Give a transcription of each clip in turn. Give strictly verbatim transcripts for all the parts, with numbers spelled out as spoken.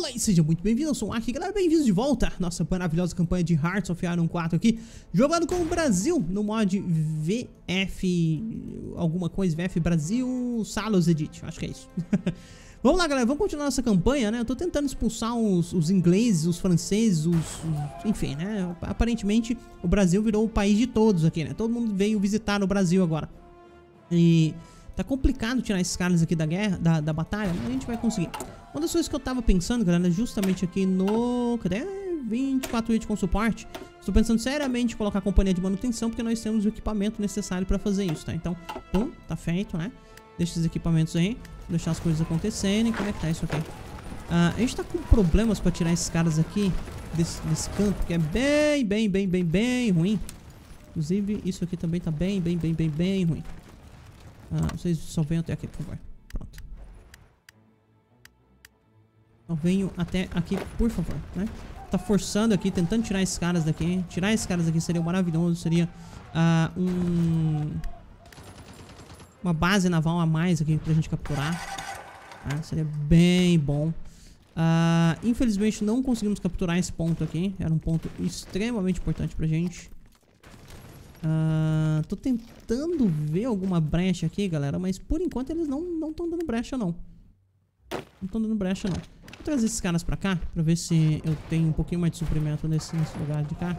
Olá e seja muito bem-vindo, eu sou o Aki, galera, bem-vindos de volta à nossa maravilhosa campanha de Hearts of Iron quatro aqui, jogando com o Brasil no mod V F, alguma coisa, V F Brasil, Salos Edit, acho que é isso. Vamos lá, galera, vamos continuar nossa campanha, né? Eu tô tentando expulsar os, os ingleses, os franceses, os, os... enfim, né? Aparentemente o Brasil virou o país de todos aqui, né? Todo mundo veio visitar o Brasil agora. E... tá complicado tirar esses caras aqui da guerra, da, da batalha, mas a gente vai conseguir. Uma das coisas que eu tava pensando, galera, é justamente aqui no... cadê? vinte e quatro horas com suporte. Estou pensando seriamente em colocar a companhia de manutenção, porque nós temos o equipamento necessário pra fazer isso, tá? Então, pum, tá feito, né? Deixa esses equipamentos aí, deixar as coisas acontecerem. Como é que tá isso aqui? Ah, a gente tá com problemas pra tirar esses caras aqui desse, desse canto, que é bem, bem, bem, bem, bem ruim. Inclusive, isso aqui também tá bem, bem, bem, bem, bem ruim. Ah, vocês só venham até aqui, por favor. Pronto. Só venham até aqui, por favor, né? Tá forçando aqui, tentando tirar esses caras daqui. Tirar esses caras daqui seria maravilhoso. Seria ah, um... uma base naval a mais aqui pra gente capturar, ah, seria bem bom. ah, Infelizmente não conseguimos capturar esse ponto aqui. Era um ponto extremamente importante pra gente. Uh, tô tentando ver alguma brecha aqui, galera, mas por enquanto eles não estão dando brecha, não. Não estão dando brecha, não. Vou trazer esses caras pra cá, pra ver se eu tenho um pouquinho mais de suprimento nesse, nesse lugar de cá.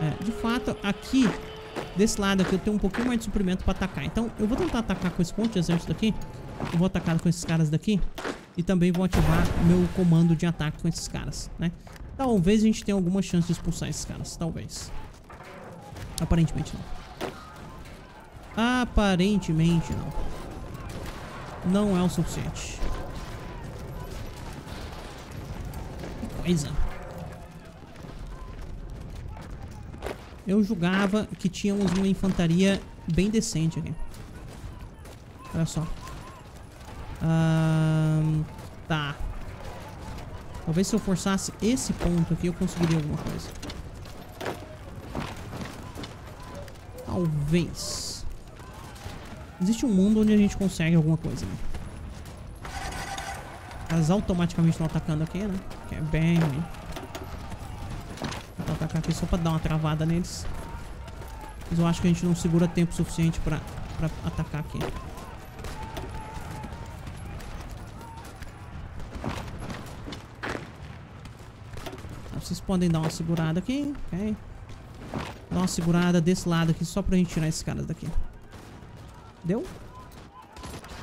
É, de fato, aqui, desse lado aqui, eu tenho um pouquinho mais de suprimento pra atacar. Então, eu vou tentar atacar com esse ponto de exército daqui. Eu vou atacar com esses caras daqui. E também vou ativar meu comando de ataque com esses caras, né? Talvez a gente tenha alguma chance de expulsar esses caras, talvez. Aparentemente não. Aparentemente não. Não é o suficiente. Que coisa. Eu julgava que tínhamos uma infantaria bem decente aqui. Olha só. Ah, tá. Talvez se eu forçasse esse ponto aqui eu conseguiria alguma coisa. Talvez. Existe um mundo onde a gente consegue alguma coisa, né? Elas automaticamente estão atacando aqui, né? Que é bem ruim. Vou atacar aqui só pra dar uma travada neles. Mas eu acho que a gente não segura tempo suficiente pra, pra atacar aqui. Vocês podem dar uma segurada aqui, ok? Dá uma segurada desse lado aqui, só pra gente tirar esses caras daqui. Deu?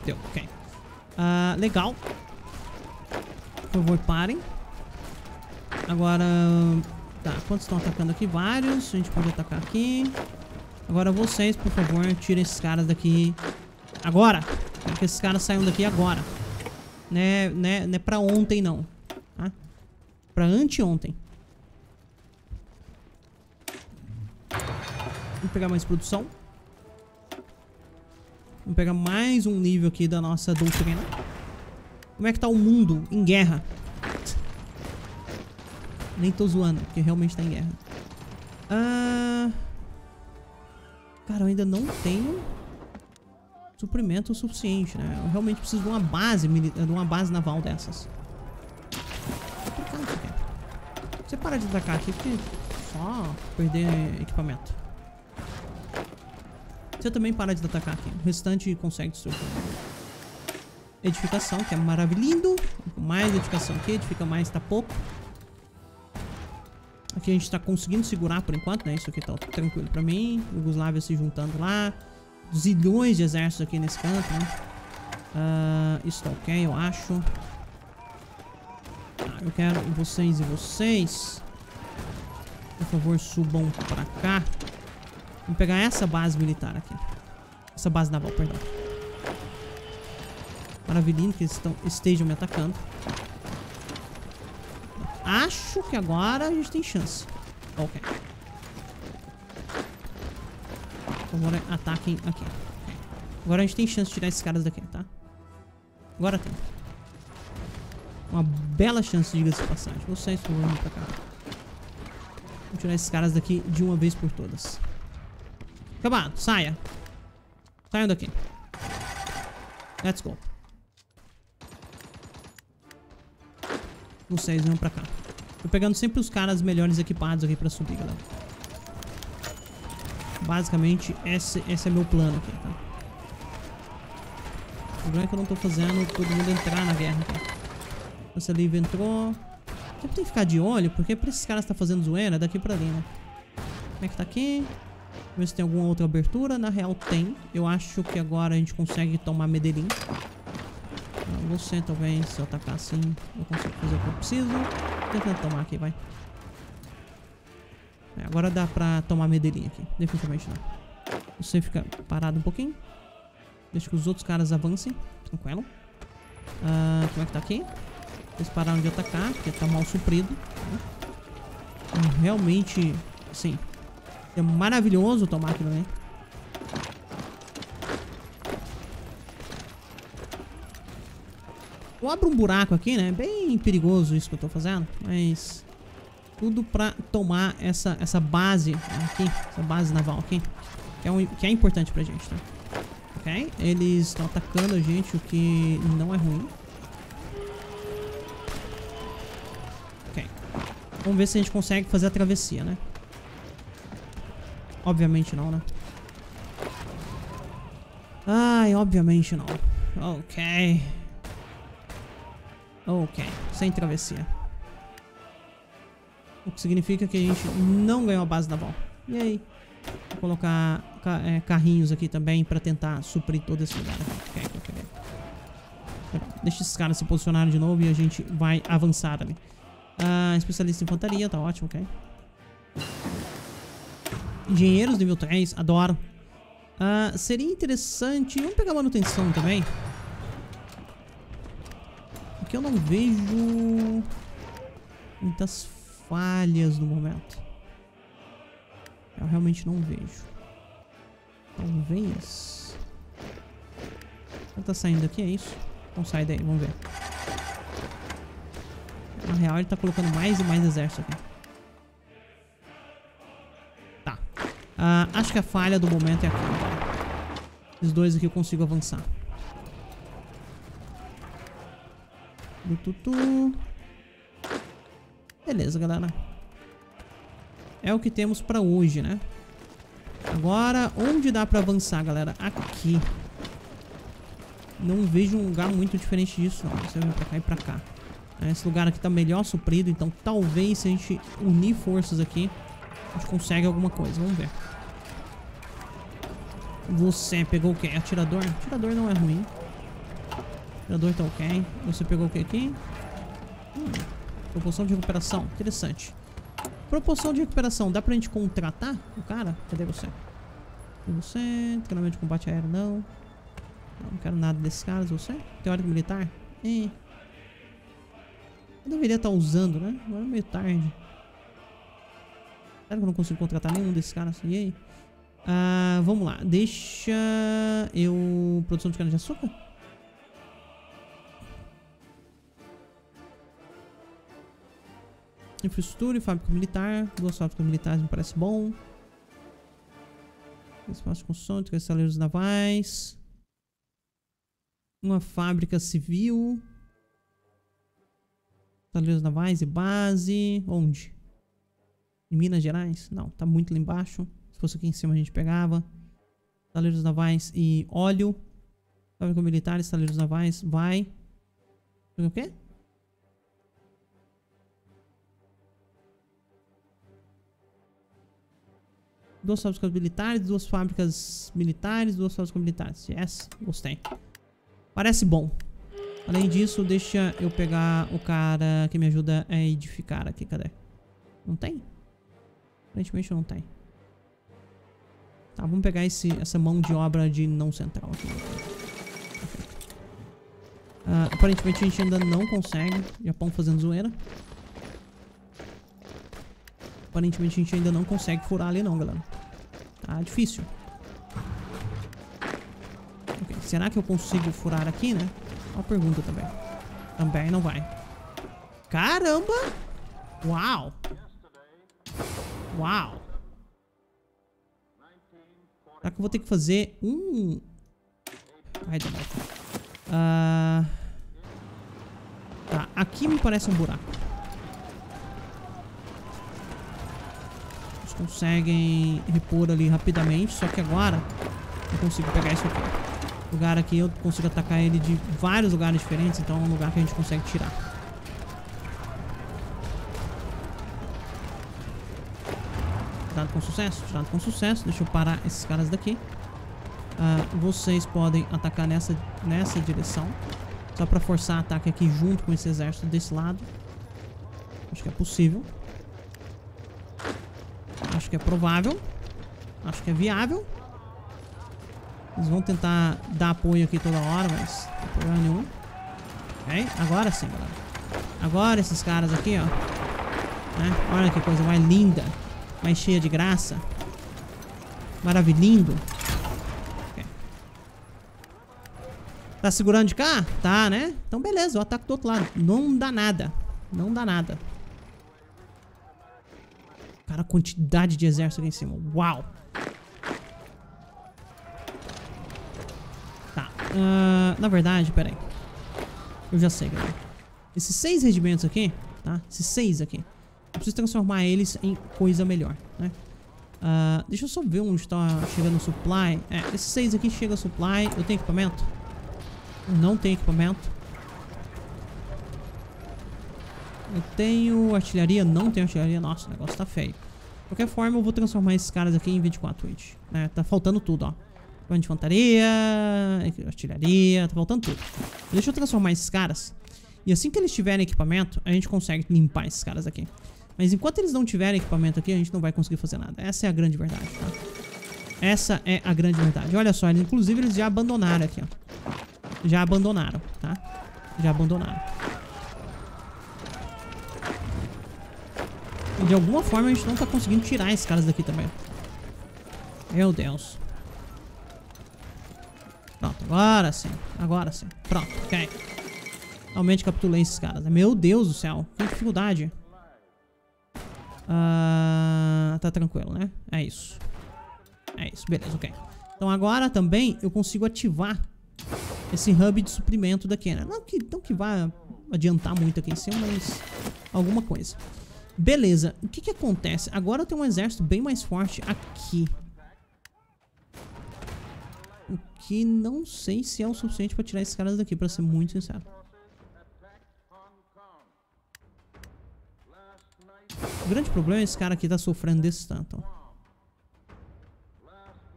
Deu, ok. Uh, legal. Por favor, parem. Agora... tá, quantos estão atacando aqui? Vários. A gente pode atacar aqui. Agora vocês, por favor, tirem esses caras daqui. Agora! Quero que esses caras saiam daqui agora. Não é, não é, não é pra ontem, não. Tá? Pra anteontem. Vamos pegar mais produção. Vamos pegar mais um nível aqui da nossa doutrina. Como é que tá o mundo em guerra? Nem tô zoando, porque realmente tá em guerra. Ah... Cara, eu ainda não tenho suprimento o suficiente, né? Eu realmente preciso de uma base, de uma base naval dessas. Você para de atacar aqui, porque só perder equipamento. Você também para de atacar aqui. O restante consegue destruir. Edificação, que é maravilhoso. Mais edificação aqui. Edifica mais, tá pouco. Aqui a gente tá conseguindo segurar por enquanto, né? Isso aqui tá tranquilo pra mim. Yugoslávia se juntando lá. Zilhões de exércitos aqui nesse canto, né? Uh, isso tá ok, eu acho. Ah, eu quero vocês e vocês. Por favor, subam pra cá. Vamos pegar essa base militar aqui. Essa base naval, perdão. Maravilhoso que eles estão, estejam me atacando. Acho que agora a gente tem chance. Ok. Agora ataquem aqui. Agora a gente tem chance de tirar esses caras daqui, tá? Agora tem. Uma bela chance, diga-se de passagem. Vocês vão vir pra cá. Vou tirar esses caras daqui de uma vez por todas. Acabado, saia. Saiam daqui. Let's go. vocês venham pra cá. Tô pegando sempre os caras melhores equipados aqui pra subir, galera. Basicamente, esse, esse é meu plano aqui, tá? O problema é que eu não tô fazendo todo mundo entrar na guerra, tá? Esse ali entrou. Sempre tem que ficar de olho, porque pra esses caras tá fazendo zoeira, é daqui pra ali, né? Como é que tá aqui? Vamos ver se tem alguma outra abertura. Na real, tem. Eu acho que agora a gente consegue tomar Medellín. Você, talvez, se eu atacar assim, eu consigo fazer o que eu preciso. Tentando tomar aqui, vai. É, agora dá pra tomar Medellín aqui. Definitivamente não. Você fica parado um pouquinho. Deixa que os outros caras avancem. Tranquilo. Ah, como é que tá aqui? Eles pararam de atacar, porque tá mal suprido. Então, realmente, sim. É maravilhoso tomar aquilo, né? Eu abro um buraco aqui, né? Bem perigoso isso que eu tô fazendo, mas tudo pra tomar essa, essa base aqui, essa base naval aqui, que é, um, que é importante pra gente, tá? Ok? Eles estão atacando a gente, o que não é ruim. Ok. Vamos ver se a gente consegue fazer a travessia, né? Obviamente não, né? Ai, obviamente não. Ok. Ok, sem travessia. O que significa que a gente não ganhou a base naval. E aí? Vou colocar é, carrinhos aqui também pra tentar suprir todo esse lugar. Ok, ok. Deixa esses caras se posicionarem de novo e a gente vai avançar ali. Ah, especialista em infantaria, tá ótimo, ok. Engenheiros nível três, adoro. Ah, seria interessante... Vamos pegar manutenção também. Que eu não vejo muitas falhas no momento. Eu realmente não vejo. Talvez. Ela tá saindo aqui, é isso? Então sai daí, vamos ver. Na real, ele tá colocando mais e mais exército aqui. Tá. Ah, acho que a falha do momento é aqui. Esses dois aqui eu consigo avançar. Tutu. Beleza, galera. É o que temos pra hoje, né? Agora, onde dá pra avançar, galera? Aqui. Não vejo um lugar muito diferente disso, não. Você vai pra cá e pra cá. Esse lugar aqui tá melhor suprido, então talvez se a gente unir forças aqui, a gente consegue alguma coisa. Vamos ver. Você pegou o quê? Atirador? Atirador não é ruim. Atirador tá ok. Você pegou o que aqui? Hum, proporção de recuperação. Interessante. Proporção de recuperação. Dá pra gente contratar o cara? Cadê você? Cadê você? Treinamento de combate aéreo, não. Não quero nada desses caras. Você? Teórico militar? E... eu deveria estar usando, né? Agora é meio tarde. Será que eu não consigo contratar nenhum desses caras? E aí? Ah, vamos lá. Deixa eu... Produção de cana de açúcar? Infraestrutura e fábrica militar. Duas fábricas militares me parece bom. Espaço de construção, três celeiros navais. Uma fábrica civil. Celeiros navais e base. Onde? Em Minas Gerais? Não, tá muito lá embaixo. Se fosse aqui em cima a gente pegava. Celeiros navais e óleo. Fábrica militar e celeiros navais. Vai. O quê? Duas fábricas militares, duas fábricas militares, duas fábricas militares. Yes, gostei. Parece bom. Além disso, deixa eu pegar o cara que me ajuda a edificar aqui. Cadê? Não tem? Aparentemente não tem. Tá, vamos pegar esse, essa mão de obra de não central aqui. Ah, aparentemente a gente ainda não consegue. Japão fazendo zoeira. Aparentemente a gente ainda não consegue furar ali não, galera. Tá difícil. Okay. Será que eu consigo furar aqui, né? Uma pergunta também. Também não vai. Caramba! Uau! Uau! Será que eu vou ter que fazer um... Ai, demais. Ah... Tá, aqui me parece um buraco. Eles conseguem repor ali rapidamente. Só que agora eu consigo pegar isso aqui. O lugar aqui eu consigo atacar ele de vários lugares diferentes. Então é um lugar que a gente consegue tirar. Tirado com sucesso, tirado com sucesso. Deixa eu parar esses caras daqui. Uh, vocês podem atacar nessa, nessa direção. Só pra forçar ataque aqui junto com esse exército desse lado. Acho que é possível. Acho que é provável. Acho que é viável. Eles vão tentar dar apoio aqui toda hora, mas não tem problema nenhum. Ok, agora sim, galera. Agora esses caras aqui, ó, né? Olha que coisa mais linda, mais cheia de graça. Maravilhindo. Tá segurando de cá? Tá, né? Então beleza, eu ataco do outro lado. Não dá nada. Não dá nada. Cara, a quantidade de exército aqui em cima. Uau! Tá. Uh, na verdade, pera aí. Eu já sei, galera. Esses seis regimentos aqui, tá? Esses seis aqui. Eu preciso transformar eles em coisa melhor, né? Uh, deixa eu só ver onde tá chegando o supply. É, esses seis aqui chega supply. Eu tenho equipamento? Não tem equipamento. Eu tenho artilharia? Não tenho artilharia. Nossa, o negócio tá feio. De qualquer forma, eu vou transformar esses caras aqui em vinte e quatro inch, né? Tá faltando tudo, ó. De infantaria, artilharia, tá faltando tudo. Deixa eu transformar esses caras. E assim que eles tiverem equipamento, a gente consegue limpar esses caras aqui. Mas enquanto eles não tiverem equipamento aqui, a gente não vai conseguir fazer nada. Essa é a grande verdade, tá? Essa é a grande verdade. Olha só, eles, inclusive eles já abandonaram aqui, ó. Já abandonaram, tá? Já abandonaram. De alguma forma a gente não tá conseguindo tirar esses caras daqui também. Meu Deus. Pronto, agora sim. Agora sim. Pronto, ok. Realmente capturei esses caras. Meu Deus do céu. Que dificuldade. Ah, tá tranquilo, né? É isso. É isso, beleza, ok. Então agora também eu consigo ativar esse hub de suprimento daqui, né? Não que, não que vá adiantar muito aqui em cima, mas alguma coisa. Beleza, o que que acontece? Agora eu tenho um exército bem mais forte aqui. O que não sei se é o suficiente pra tirar esses caras daqui, pra ser muito sincero. O grande problema é esse cara aqui tá sofrendo desse tanto.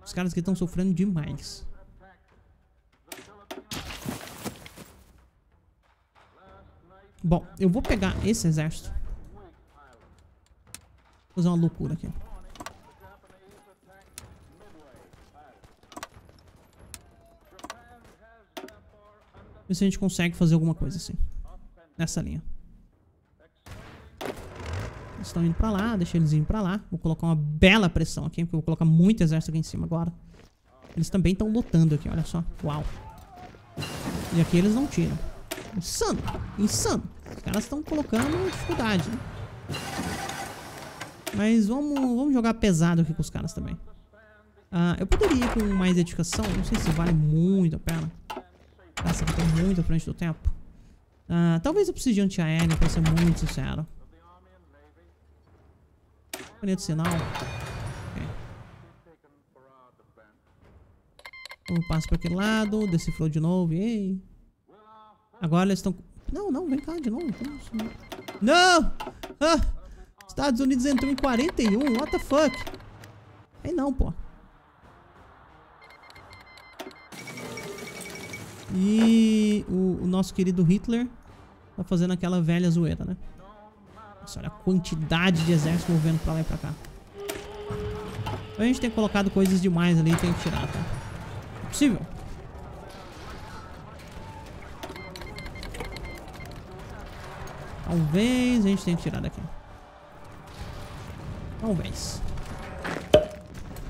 Os caras aqui estão sofrendo demais. Bom, eu vou pegar esse exército. Vou fazer uma loucura aqui. Ver se a gente consegue fazer alguma coisa assim. Nessa linha. Eles estão indo pra lá, deixa eles indo pra lá. Vou colocar uma bela pressão aqui, porque eu vou colocar muito exército aqui em cima agora. Eles também estão lotando aqui, olha só. Uau. E aqui eles não tiram. Insano, insano. Os caras estão colocando dificuldade, né? Mas vamos, vamos jogar pesado aqui com os caras também. Ah, eu poderia ir com mais edificação. Não sei se vale muito a pena. Essa aqui tá muito à frente do tempo. Ah, talvez eu precise de antiaéreo, pra ser muito sincero. Bonito sinal. Okay. Eu passo para aquele lado. Decifrou de novo. Ei. Agora eles estão... Não, não, vem cá de novo. Não! Ah, Estados Unidos entrou em quarenta e um, what the fuck? Aí não, pô. E o, o nosso querido Hitler tá fazendo aquela velha zoeira, né? Nossa, olha a quantidade de exército movendo pra lá e pra cá. A gente tem colocado coisas demais ali e tem que tirar, tá? É possível? Talvez a gente tenha que tirar daqui. Talvez.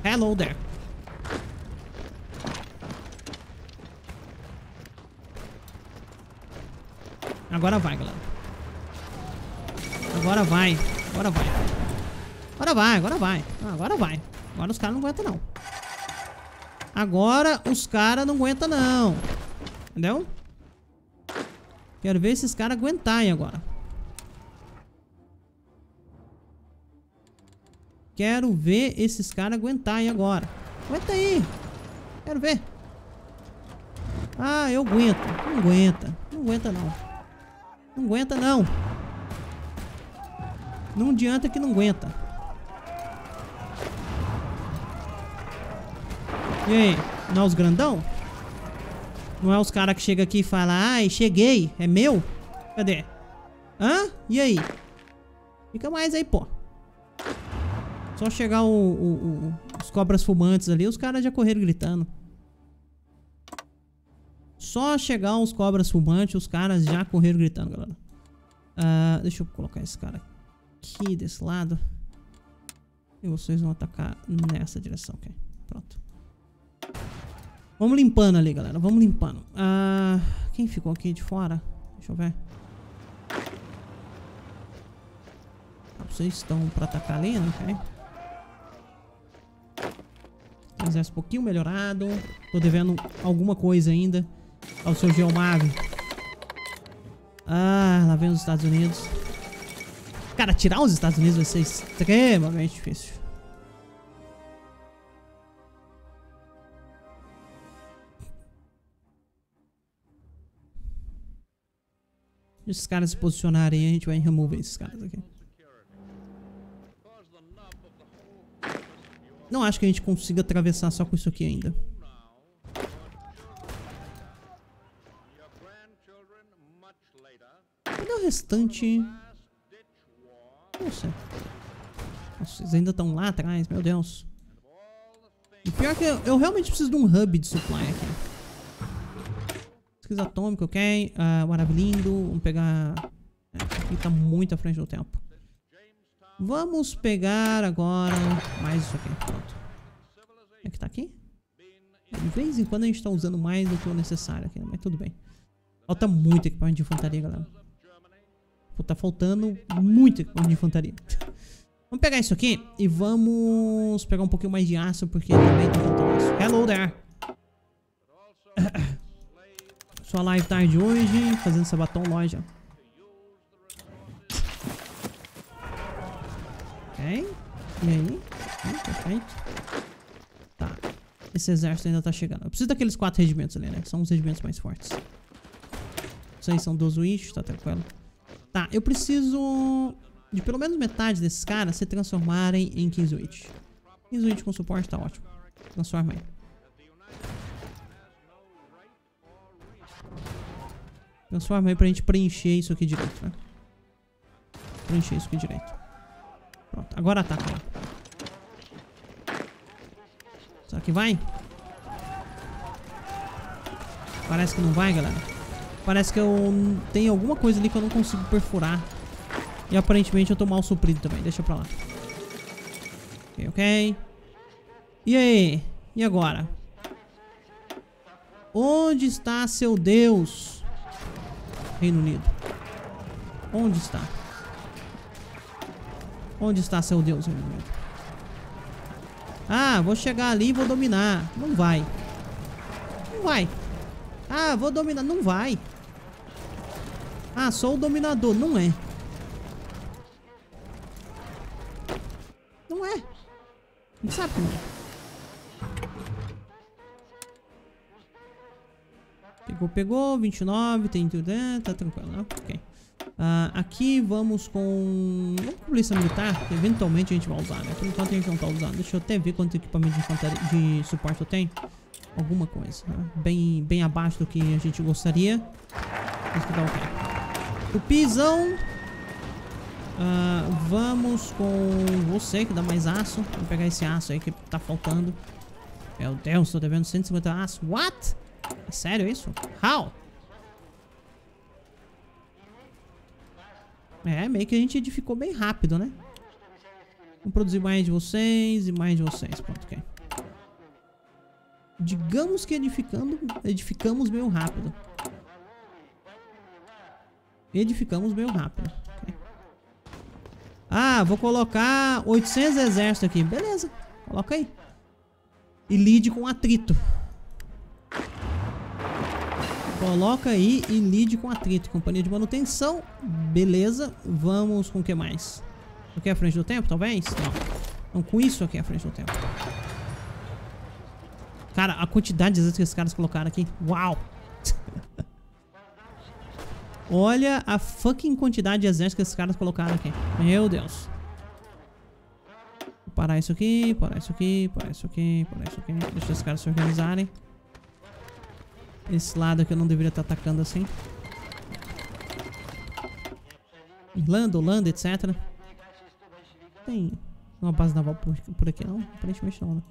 Hello there. Agora vai, galera. Agora vai. Agora vai. Agora vai, agora vai. Ah, agora vai. Agora os caras não aguentam, não. Agora os caras não aguentam, não. Entendeu? Quero ver esses caras aguentarem agora. Quero ver esses caras aguentarem agora. Aguenta aí. Quero ver. Ah, eu aguento. Não aguenta. Não aguenta não. Não aguenta não. Não adianta que não aguenta. E aí? Não é os grandão? Não é os caras que chegam aqui e falam: ai, cheguei, é meu? Cadê? Hã? E aí? Fica mais aí, pô. Só chegar o, o, o, os cobras fumantes ali, os caras já correram gritando. Só chegar os cobras fumantes, os caras já correram gritando, galera. Uh, deixa eu colocar esse cara aqui desse lado. E vocês vão atacar nessa direção, ok? Pronto. Vamos limpando ali, galera. Vamos limpando. Ah, quem ficou aqui de fora? Deixa eu ver. Ah, vocês estão pra atacar ali, né? Okay. Exército um pouquinho melhorado. Tô devendo alguma coisa ainda ao seu Geomago. Ah, lá vem os Estados Unidos. Cara, tirar os Estados Unidos vai ser extremamente difícil. Se esses caras se posicionarem, a gente vai remover esses caras aqui. Não acho que a gente consiga atravessar só com isso aqui ainda. Cadê o restante? Nossa. Nossa, vocês ainda estão lá atrás, meu Deus. E pior que eu, eu realmente preciso de um hub de supply aqui. Pesquisa atômica, ok. Uh, o árabe lindo. Vamos pegar... É, aqui tá muito à frente do tempo. Vamos pegar agora mais isso aqui. Pronto. É que tá aqui? De vez em quando a gente tá usando mais do que o necessário aqui, mas tudo bem. Falta muito equipamento de infantaria, galera. Pô, tá faltando muito equipamento de infantaria. Vamos pegar isso aqui e vamos pegar um pouquinho mais de aço, porque também tá faltando aço. Hello there! Sua live tarde de hoje, fazendo sabatão loja. Ok. E aí? Hum, perfeito. Tá. Esse exército ainda tá chegando. Eu preciso daqueles quatro regimentos ali, né? São os regimentos mais fortes. Vocês são dos Wish, tá tranquilo. Tá, eu preciso de pelo menos metade desses caras se transformarem em quinze Wish. quinze Wish com suporte tá ótimo. Transforma aí. Transforma aí pra gente preencher isso aqui direito, né? Preencher isso aqui direito. Pronto, agora ataca lá. Será que vai? Parece que não vai, galera. Parece que eu tenho alguma coisa ali que eu não consigo perfurar. E aparentemente eu tô mal suprido também. Deixa pra lá. Ok, ok. E aí? E agora? Onde está seu Deus? Reino Unido. Onde está? Onde está seu Deus, Reino Unido? Ah, vou chegar ali e vou dominar. Não vai. Não vai. Ah, vou dominar. Não vai. Ah, sou o dominador. Não é. Não é. Não sabe como é. Pegou, pegou, vinte e nove, tem tudo, né? Tá tranquilo, né? Ok. Uh, aqui vamos com... Vamos com polícia militar, que eventualmente a gente vai usar, né? Por enquanto a gente não tá usando. Deixa eu até ver quanto equipamento de, infantaria, de suporte eu tenho. Alguma coisa, né? Bem, bem abaixo do que a gente gostaria. Isso que dá ok. O pisão. Uh, vamos com você, que dá mais aço. Vou pegar esse aço aí que tá faltando. Meu Deus, tô devendo cento e cinquenta aço. What? É sério isso? How? É, meio que a gente edificou bem rápido, né? Vamos produzir mais de vocês e mais de vocês. Pronto, ok. Digamos que edificando, edificamos meio rápido. Edificamos meio rápido. Okay. Ah, vou colocar oitocentos exércitos aqui. Beleza, coloca aí. E lide com atrito. Coloca aí e lide com atrito. Companhia de manutenção. Beleza. Vamos com o que mais? O que é a frente do tempo, talvez? Não. Então, com isso aqui é a frente do tempo. Cara, a quantidade de vezes que esses caras colocaram aqui. Uau! Olha a fucking quantidade de exércitos que esses caras colocaram aqui. Meu Deus. Vou parar isso aqui, parar isso aqui, parar isso aqui, parar isso aqui. Deixa esses caras se organizarem. Esse lado aqui eu não deveria estar atacando assim. Irlanda, Holanda, etcétera. Tem uma base naval por, por aqui não? Aparentemente não, né?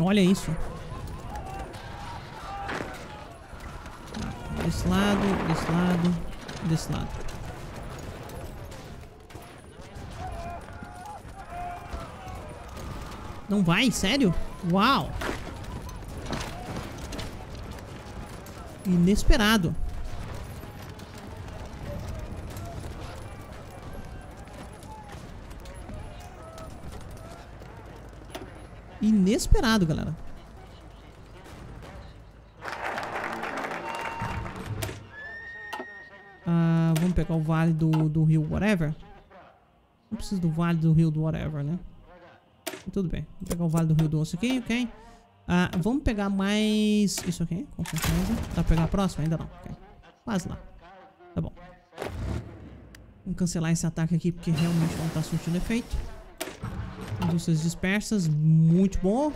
Olha isso. Desse lado, desse lado, desse lado. Não vai? Sério? Uau! Inesperado. Inesperado, galera. Ah, vamos pegar o vale do, do rio whatever. Não preciso do vale do rio do whatever, né? Tudo bem. Vou pegar o vale do rio doce aqui, ok. Ah, vamos pegar mais... Isso aqui, com certeza. Dá pra pegar a próxima? Ainda não. Okay. Quase lá. Tá bom. Vamos cancelar esse ataque aqui, porque realmente não tá surtindo efeito. Indústrias dispersas, muito bom.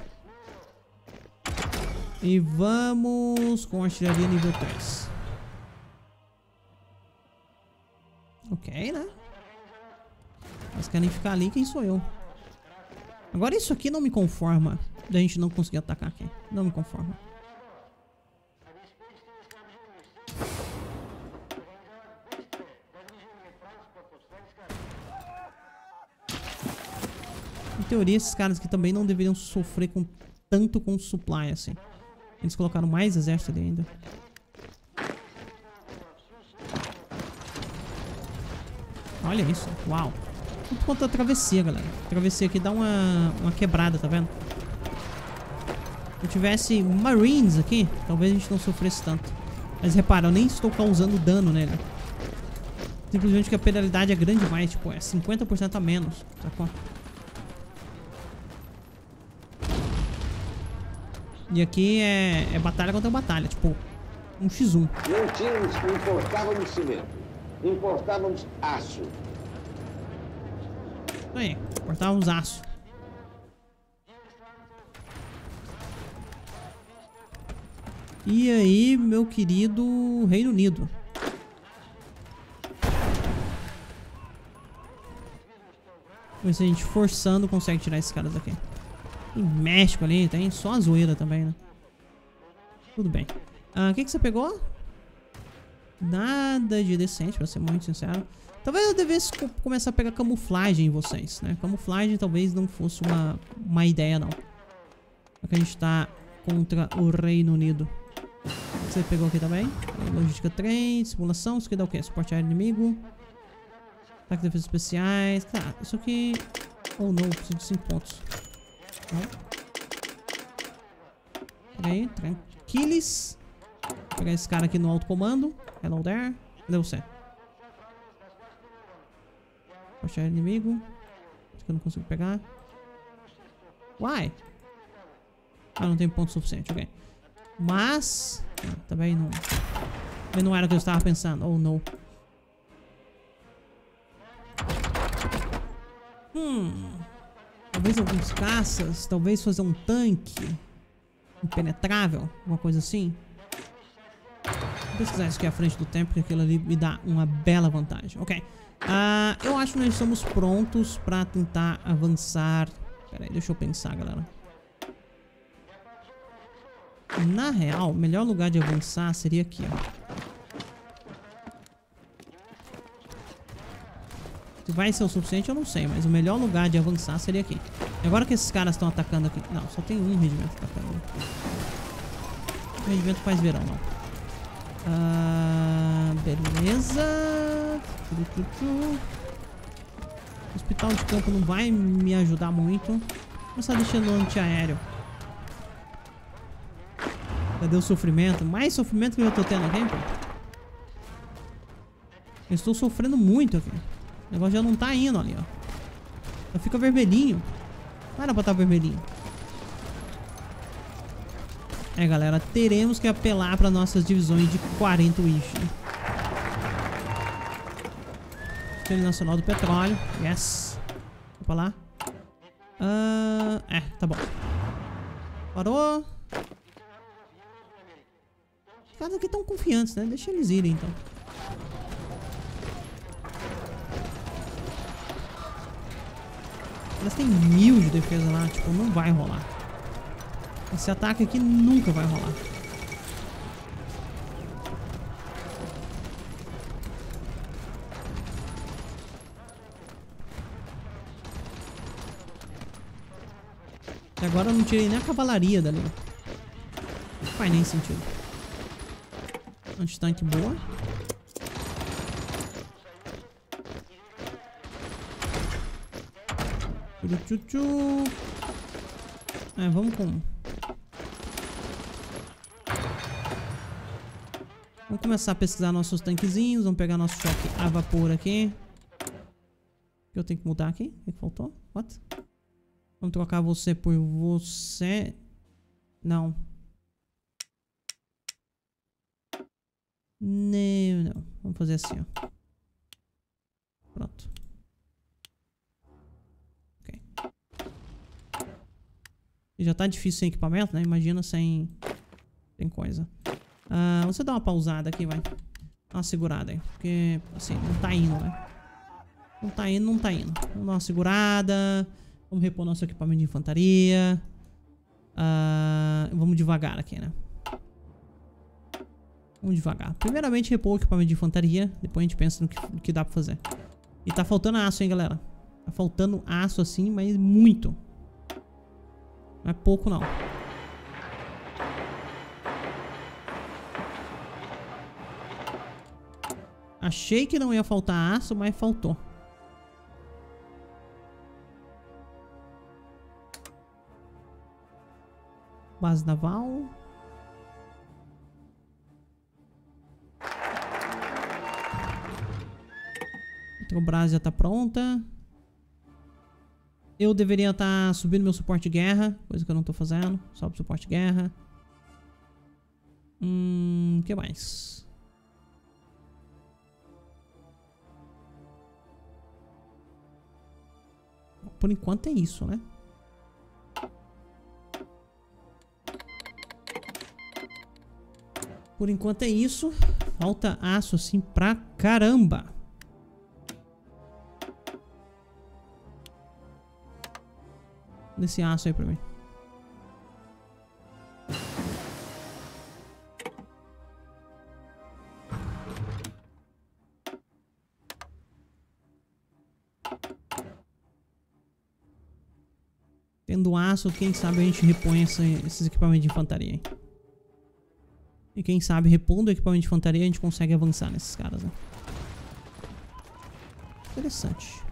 E vamos com a artilharia nível três. Ok, né? Mas querem ficar ali, quem sou eu? Agora isso aqui não me conforma. Da gente não conseguir atacar aqui. Não me conforma. Em teoria, esses caras aqui também não deveriam sofrer com, tanto com supply, assim. Eles colocaram mais exército ali ainda. Olha isso. Uau. Tudo quanto a travessia, galera. A travessia aqui dá uma, uma quebrada, tá vendo? Se eu tivesse Marines aqui, talvez a gente não sofresse tanto. Mas repara, eu nem estou causando dano nele. Simplesmente que a penalidade é grande demais. Tipo, é cinquenta por cento a menos. Sacou? E aqui é, é batalha contra batalha, tipo, um xis um. Não tínhamos, importávamos cimento, importávamos aço. Aí, importávamos aço. E aí, meu querido Reino Unido. Vamos ver se a gente forçando consegue tirar esses caras daqui. Tem México ali, tem só a zoeira também, né? Tudo bem. Ah, o que que você pegou? Nada de decente, pra ser muito sincero. Talvez eu devesse co começar a pegar camuflagem em vocês, né? Camuflagem talvez não fosse uma, uma ideia, não. Porque a gente tá contra o Reino Unido. O que você pegou aqui também? Logística três, simulação, isso aqui dá o quê? Suporte aéreo inimigo. Ataque de defesas especiais. Tá, isso aqui... Oh, não, preciso de cinco pontos. Peraí, tranquilis. Vou pegar esse cara aqui no alto comando. Hello there. Cadê você? Vou achar inimigo. Acho que eu não consigo pegar. Uai. Ah, não tem ponto suficiente, ok. Mas... Ah, também não... Também não era o que eu estava pensando. Oh, não. Hum... Talvez alguns caças, talvez fazer um tanque impenetrável, alguma coisa assim. Vou pesquisar isso aqui à frente do tempo, porque aquilo ali me dá uma bela vantagem. Ok, uh, eu acho que nós estamos prontos para tentar avançar. Pera aí, deixa eu pensar, galera. Na real, o melhor lugar de avançar seria aqui, ó. Se vai ser o suficiente, eu não sei, mas o melhor lugar de avançar seria aqui. Agora que esses caras estão atacando aqui... Não, só tem um regimento atacando. O regimento faz verão, não. Ah, beleza. O hospital de campo não vai me ajudar muito. Vou começar deixando o antiaéreo. Cadê o sofrimento? Mais sofrimento que eu tô tendo aqui, pô. Eu estou sofrendo muito aqui. O negócio já não tá indo ali, ó. Só fica vermelhinho. Não era pra estar vermelhinho. É, galera, teremos que apelar para nossas divisões de quarenta wish. Sistema Nacional do Petróleo. Yes. Vou pra lá. Uh, é, tá bom. Parou. Os caras aqui estão confiantes, né? Deixa eles irem, então. Elas têm mil de defesa lá. Tipo, não vai rolar. Esse ataque aqui nunca vai rolar. Até agora eu não tirei nem a cavalaria dali. Não faz nem sentido. Antitanque boa. É, vamos com... Vamos começar a pesquisar nossos tanquezinhos. Vamos pegar nosso choque a vapor aqui. O que eu tenho que mudar aqui? O que faltou? What? Vamos trocar você por você. Não. Não, não. Vamos fazer assim, ó. Pronto. Já tá difícil sem equipamento, né? Imagina sem... Tem coisa. Ah, você dá uma pausada aqui, vai. Dá uma segurada aí. Porque, assim, não tá indo, né? Não tá indo, não tá indo. Vamos dar uma segurada. Vamos repor nosso equipamento de infantaria. Ah, vamos devagar aqui, né? Vamos devagar. Primeiramente, repor o equipamento de infantaria. Depois a gente pensa no que, no que dá pra fazer. E tá faltando aço, hein, galera? Tá faltando aço, assim, mas muito. Não é pouco, não. Achei que não ia faltar aço, mas faltou. Base naval. Então, o Brasil já tá pronta. Eu deveria estar tá subindo meu suporte de guerra. Coisa que eu não tô fazendo. Sobe suporte de guerra. Hum... O que mais? Por enquanto é isso, né? Por enquanto é isso. Falta aço assim pra caramba. Desse aço aí pra mim. Tendo aço, quem sabe a gente repõe essa, esses equipamentos de infantaria, hein? E quem sabe repondo o equipamento de infantaria a gente consegue avançar nesses caras, né? Interessante.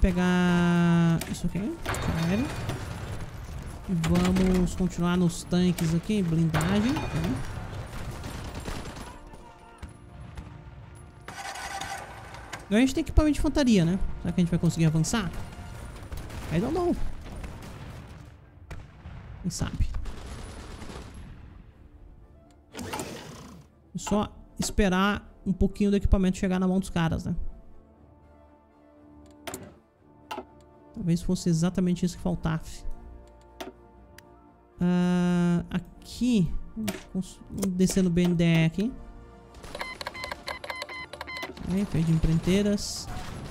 Pegar isso aqui, claro. E vamos continuar nos tanques aqui, blindagem. Tá. Agora a gente tem equipamento de infantaria, né? Será que a gente vai conseguir avançar? I don't know. Quem sabe? É só esperar um pouquinho do equipamento chegar na mão dos caras, né? Talvez fosse exatamente isso que faltasse. Uh, aqui. Vamos descer no B N D E aqui. Aí, perdi empreiteiras.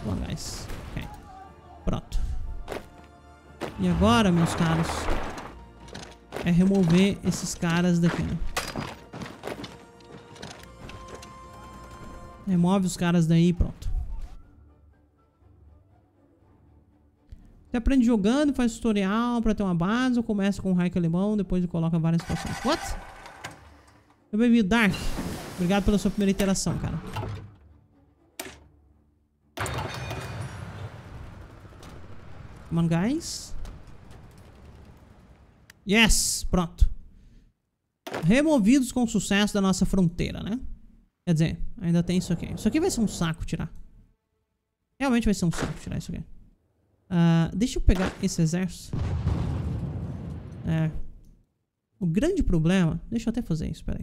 Langais. Ok. Pronto. E agora, meus caros, é remover esses caras daqui, né? Remove os caras daí e pronto. Você aprende jogando, faz tutorial pra ter uma base, ou começa com o hack alemão, depois coloca várias situações. What? Eu bebi Dark. Obrigado pela sua primeira interação, cara. Come on, guys. Yes! Pronto. Removidos com sucesso da nossa fronteira, né? Quer dizer, ainda tem isso aqui. Isso aqui vai ser um saco tirar. Realmente vai ser um saco tirar isso aqui. Uh, deixa eu pegar esse exército. É. O grande problema... Deixa eu até fazer isso, peraí.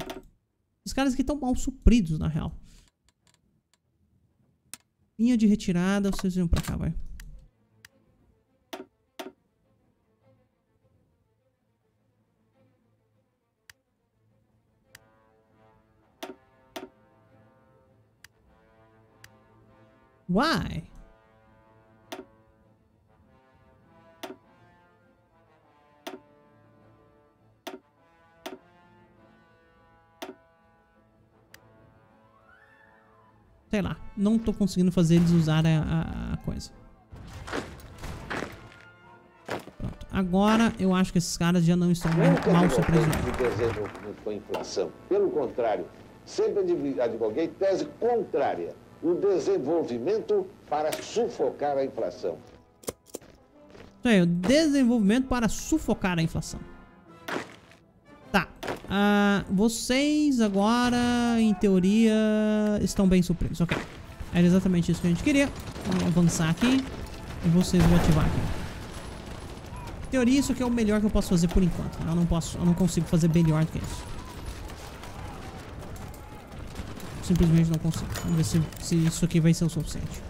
Os caras aqui estão mal supridos, na real. Linha de retirada, vocês vêm pra cá, vai. Why? Sei lá, não tô conseguindo fazer eles usarem a, a coisa. Pronto. Agora eu acho que esses caras já não estão mal surpresos. Pelo contrário, sempre advoguei tese contrária. O desenvolvimento para sufocar a inflação. É, o desenvolvimento para sufocar a inflação. Tá. Uh, vocês agora, em teoria, estão bem surpresos. Ok. Era exatamente isso que a gente queria. Vamos avançar aqui. E vocês vão ativar aqui. Em teoria, isso aqui é o melhor que eu posso fazer por enquanto. Eu não posso, eu não consigo fazer melhor do que isso. Simplesmente não consigo. Vamos ver se, se isso aqui vai ser o suficiente.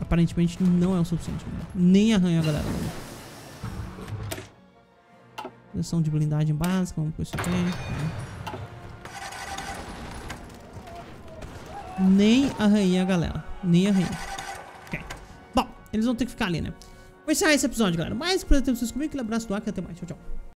Aparentemente não é o suficiente. Né? Nem arranha a galera. Posição de blindagem básica. Vamos com isso aqui. É. Nem arranha a galera. Nem arranha. Ok. Bom, eles vão ter que ficar ali, né? Vou encerrar esse episódio, galera. Mas, por ter vocês comigo, aquele abraço do ar, que até mais. Tchau, tchau.